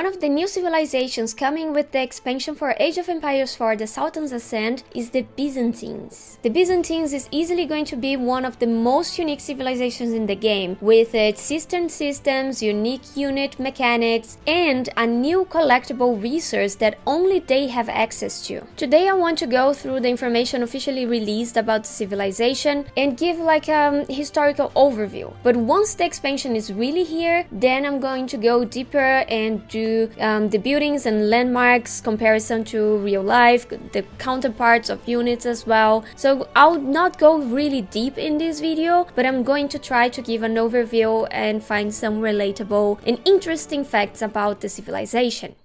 One of the new civilizations coming with the expansion for Age of Empires IV, The Sultan's Ascend, is the Byzantines. The Byzantines is easily going to be one of the most unique civilizations in the game, with its cistern systems, unique unit mechanics, and a new collectible resource that only they have access to. Today I want to go through the information officially released about the civilization and give like a historical overview. But once the expansion is really here, then I'm going to go deeper and do the buildings and landmarks comparison to real life, the counterparts of units as well. So I'll not go really deep in this video, but I'm going to try to give an overview and find some relatable and interesting facts about the civilization.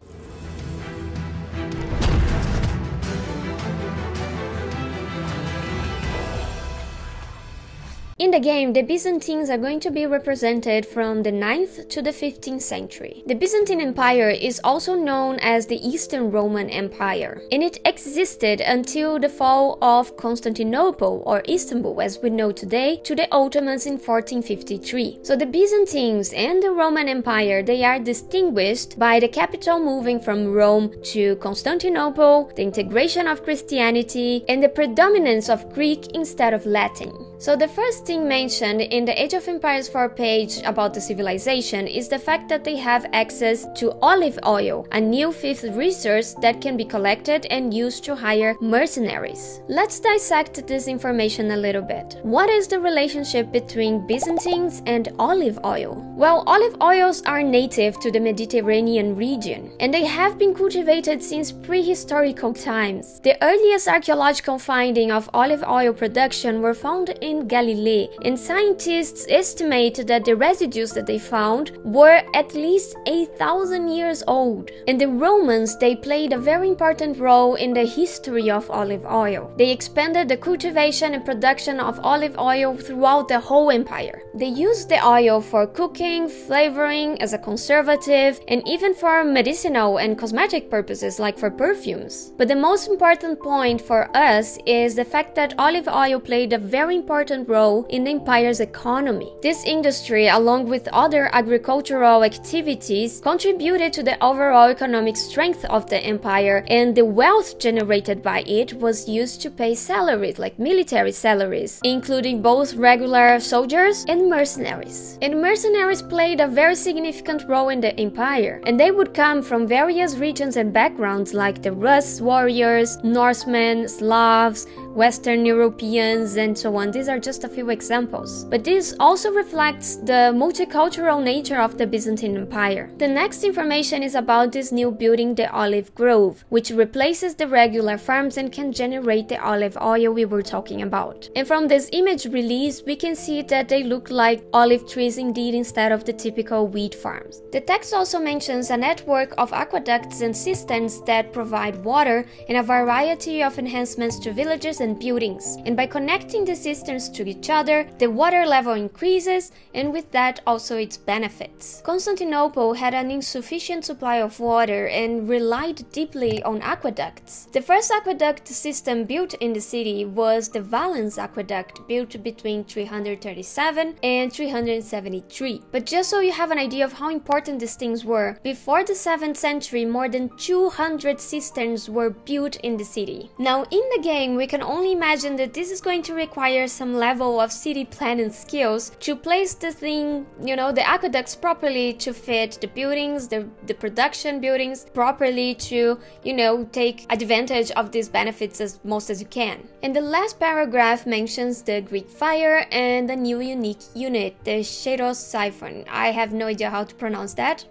In the game, the Byzantines are going to be represented from the 9th to the 15th century. The Byzantine Empire is also known as the Eastern Roman Empire, and it existed until the fall of Constantinople, or Istanbul as we know today, to the Ottomans in 1453. So the Byzantines and the Roman Empire, they are distinguished by the capital moving from Rome to Constantinople, the integration of Christianity, and the predominance of Greek instead of Latin. So the first thing mentioned in the Age of Empires IV page about the civilization is the fact that they have access to olive oil, a new fifth resource that can be collected and used to hire mercenaries. Let's dissect this information a little bit. What is the relationship between Byzantines and olive oil? Well, olive oils are native to the Mediterranean region, and they have been cultivated since prehistorical times. The earliest archaeological findings of olive oil production were found in Galilee, and scientists estimate that the residues that they found were at least 8,000 years old. And the Romans, they played a very important role in the history of olive oil. They expanded the cultivation and production of olive oil throughout the whole empire. They used the oil for cooking, flavoring, as a conservative, and even for medicinal and cosmetic purposes like for perfumes. But the most important point for us is the fact that olive oil played a very important role in the empire's economy. This industry, along with other agricultural activities, contributed to the overall economic strength of the empire, and the wealth generated by it was used to pay salaries, like military salaries, including both regular soldiers and mercenaries. And mercenaries played a very significant role in the empire, and they would come from various regions and backgrounds like the Rus warriors, Norsemen, Slavs, Western Europeans, and so on. These are just a few examples. But this also reflects the multicultural nature of the Byzantine Empire. The next information is about this new building, the Olive Grove, which replaces the regular farms and can generate the olive oil we were talking about. And from this image release, we can see that they look like olive trees indeed, instead of the typical wheat farms. The text also mentions a network of aqueducts and cisterns that provide water and a variety of enhancements to villages and buildings. And by connecting the cisterns to each other, the water level increases, and with that also its benefits. Constantinople had an insufficient supply of water and relied deeply on aqueducts. The first aqueduct system built in the city was the Valens Aqueduct, built between 337 and 373. But just so you have an idea of how important these things were, before the 7th century more than 200 cisterns were built in the city. Now in the game we can only imagine that this is going to require some level of city planning skills to place the thing, you know, the aqueducts properly to fit the buildings, the production buildings properly to, you know, take advantage of these benefits as most as you can. And the last paragraph mentions the Greek fire and a new unique unit, the Shero Siphon. I have no idea how to pronounce that,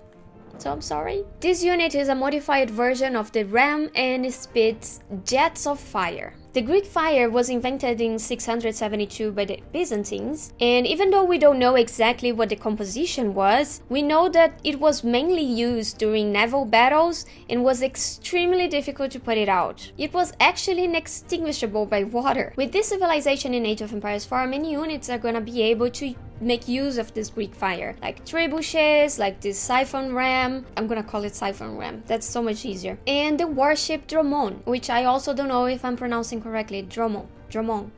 so I'm sorry. This unit is a modified version of the ram and spits jets of fire. The Greek fire was invented in 672 by the Byzantines, and even though we don't know exactly what the composition was, we know that it was mainly used during naval battles and was extremely difficult to put it out. It was actually inextinguishable by water. With this civilization in Age of Empires 4, many units are gonna be able to make use of this Greek fire, like trebuchets, like this siphon ram. I'm gonna call it siphon ram, that's so much easier. And the warship Dromon, which I also don't know if I'm pronouncing correctly. Dromon, Dromon,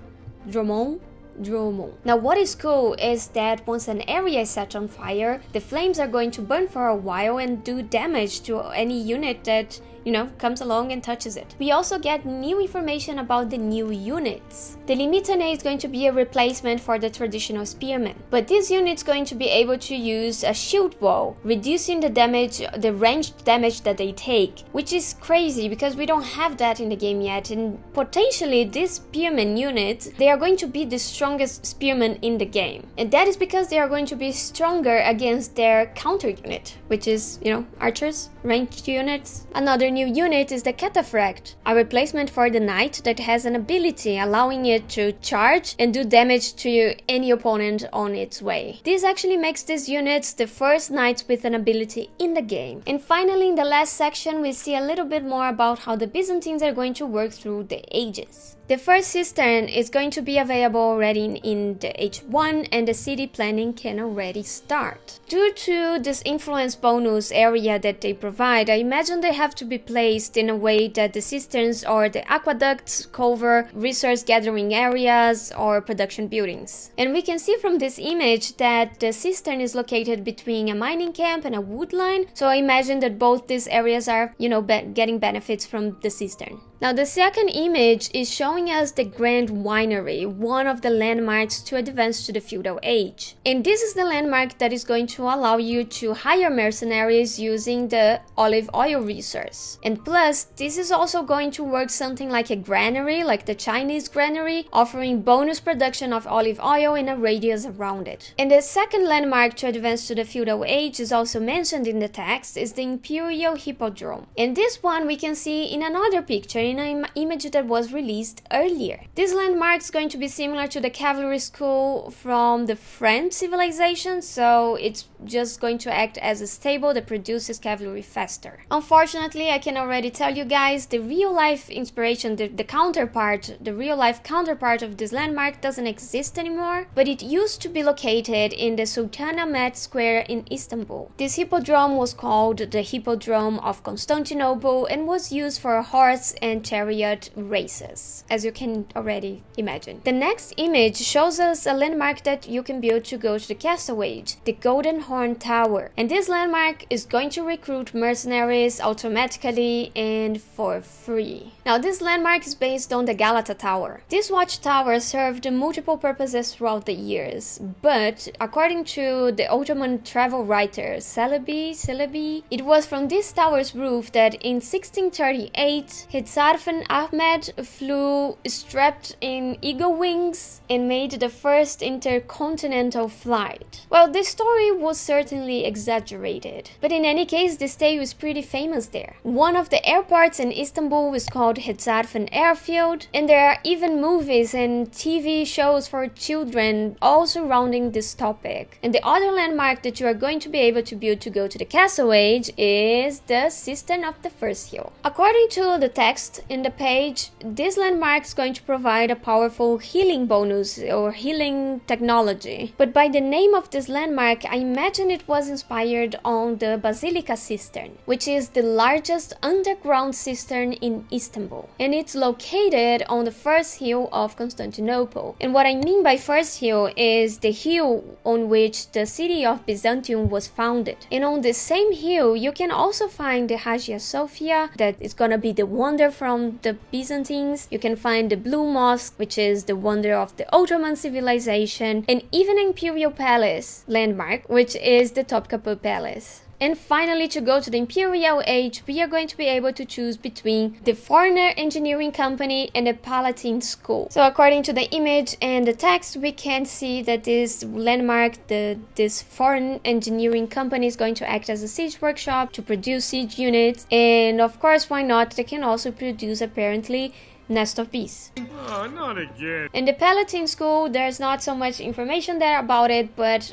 Dromon, Dromon. Now what is cool is that once an area is set on fire, the flames are going to burn for a while and do damage to any unit that, you know, comes along and touches it. We also get new information about the new units. The Limitanei is going to be a replacement for the traditional spearmen, but this unit's going to be able to use a shield wall, reducing the damage, the ranged damage that they take, which is crazy because we don't have that in the game yet, and potentially these spearmen units, they are going to be the strongest spearmen in the game, and that is because they are going to be stronger against their counter unit, which is, you know, archers, ranged units. Another new unit is the Cataphract, a replacement for the knight that has an ability allowing it to charge and do damage to any opponent on its way. This actually makes these units the first knights with an ability in the game. And finally, in the last section, we see a little bit more about how the Byzantines are going to work through the ages. The first cistern is going to be available already in the Age 1, and the city planning can already start. Due to this influence bonus area that they provide, I imagine they have to be placed in a way that the cisterns or the aqueducts cover resource gathering areas or production buildings. And we can see from this image that the cistern is located between a mining camp and a wood line, so I imagine that both these areas are, you know, getting benefits from the cistern. Now the second image is showing us the Grand Winery, one of the landmarks to advance to the feudal age. And this is the landmark that is going to allow you to hire mercenaries using the olive oil resource. And plus, this is also going to work something like a granary, like the Chinese granary, offering bonus production of olive oil in a radius around it. And the second landmark to advance to the feudal age is also mentioned in the text, is the Imperial Hippodrome. And this one we can see in another picture, in an image that was released earlier. This landmark is going to be similar to the cavalry school from the French civilization, so it's just going to act as a stable that produces cavalry faster. Unfortunately, I can already tell you guys, the real-life inspiration, the real-life counterpart of this landmark doesn't exist anymore, but it used to be located in the Sultanahmet Square in Istanbul. This hippodrome was called the Hippodrome of Constantinople and was used for horse and chariot races, as you can already imagine. The next image shows us a landmark that you can build to go to the castle age, the Golden Horn Tower. And this landmark is going to recruit mercenaries automatically and for free. Now this landmark is based on the Galata Tower. This watchtower served multiple purposes throughout the years, but according to the Ottoman travel writer Celebi, it was from this tower's roof that in 1638 Hezarfen Ahmed flew strapped in eagle wings and made the first intercontinental flight. Well, this story was certainly exaggerated, but in any case, this day was pretty famous there. One of the airports in Istanbul is called Hetzarfen Airfield, and there are even movies and TV shows for children all surrounding this topic. And the other landmark that you are going to be able to build to go to the castle age is the Cistern of the First Hill. According to the text in the page, this landmark is going to provide a powerful healing bonus or healing technology. But by the name of this landmark, I imagine it was inspired on the Basilica Cistern, which is the largest underground cistern in Istanbul. And it's located on the first hill of Constantinople. And what I mean by first hill is the hill on which the city of Byzantium was founded. And on the same hill, you can also find the Hagia Sophia, that is gonna be the wonder from the Byzantines. You can find the Blue Mosque, which is the wonder of the Ottoman civilization, and even Imperial Palace landmark, which is the Topkapı Palace. And finally, to go to the Imperial Age, we are going to be able to choose between the Foreigner Engineering Company and the Palatine School. So according to the image and the text, we can see that this landmark, this Foreign Engineering Company, is going to act as a siege workshop to produce siege units. And of course, why not? They can also produce, apparently, Nest of Peace. Oh, not again. In the Palatine School, there's not so much information there about it, but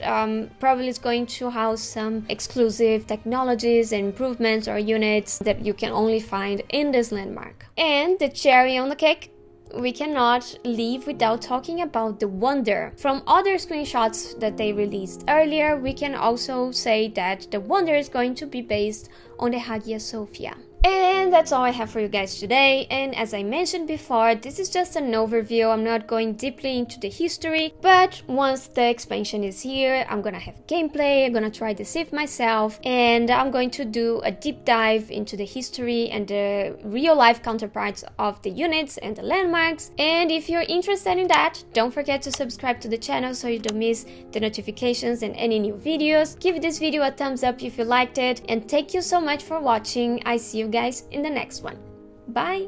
probably it's going to house some exclusive technologies and improvements or units that you can only find in this landmark. And the cherry on the cake, we cannot leave without talking about the wonder. From other screenshots that they released earlier, we can also say that the wonder is going to be based on the Hagia Sophia. And that's all I have for you guys today, and as I mentioned before, this is just an overview. I'm not going deeply into the history, but once the expansion is here, I'm gonna have gameplay, I'm gonna try to save myself, and I'm going to do a deep dive into the history and the real life counterparts of the units and the landmarks. And if you're interested in that, don't forget to subscribe to the channel so you don't miss the notifications and any new videos. Give this video a thumbs up if you liked it, and thank you so much for watching. I see you guys in the next one. Bye!